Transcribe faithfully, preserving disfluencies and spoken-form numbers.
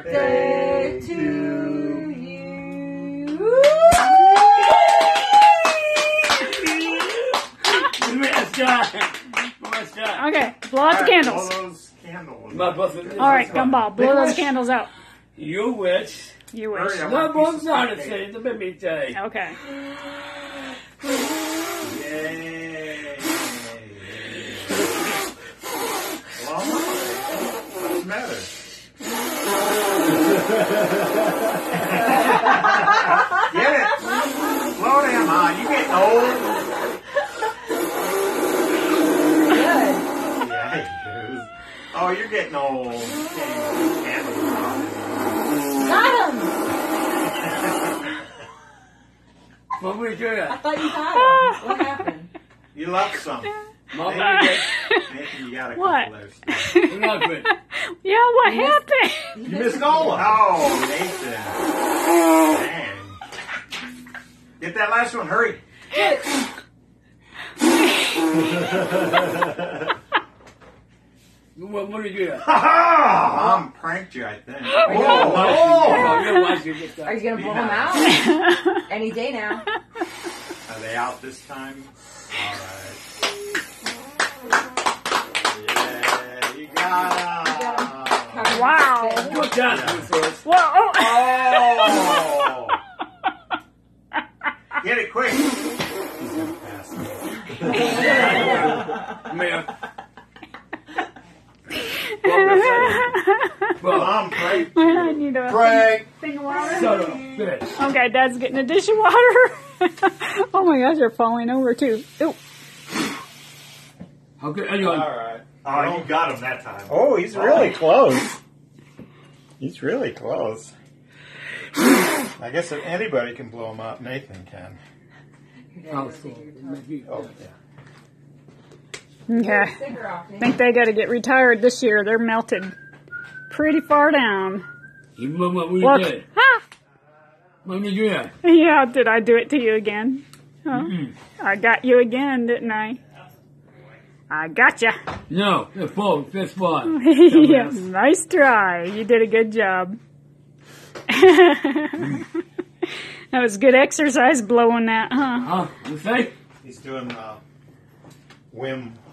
birthday to you. Okay, blow out the candles. Blow those candles. All right, Gumball, blow those candles out. You wish. You wish. No, blow those out. It's a baby day. Okay. Yay. What's the matter? Get it. Slow down, Ma. You getting old. Good. Yeah, dude. Oh, you're getting old. Got him. What were we doing? I thought you got him. What happened? You left some. Mom, you got a couple of those. Not good. Yeah, what you happened? Missed, you missed all of them. Oh, Nathan. Man. Get that last one, hurry. Get it. What, what did you do? Mom pranked you, I think. Are you oh, oh. oh. Are you going to blow them out? Any day now. Are they out this time? All right. Yeah, you got them. Wow. Good job. Whoa. Oh. Oh. Get it quick. Man. Well, I'm praying. I need a pray. Thing of water. Son of a bitch. Okay, Dad's getting a dish of water. Oh my gosh, you're falling over too. Ew. Okay, anyway. All right. Oh, you got him that time. Oh, he's really close. He's really close. I guess if anybody can blow him up, Nathan can. Oh, cool. Oh, yeah. Yeah. I think they got to get retired this year. They're melted pretty far down. You blew him up when you did. Ah! When did you do that? Yeah, did I do it to you again? Oh, mm-mm. I got you again, didn't I? I gotcha. No, it's full. It's full. Yeah, nice try. You did a good job. That was good exercise blowing that, huh? Huh? You say? He's doing uh, whim.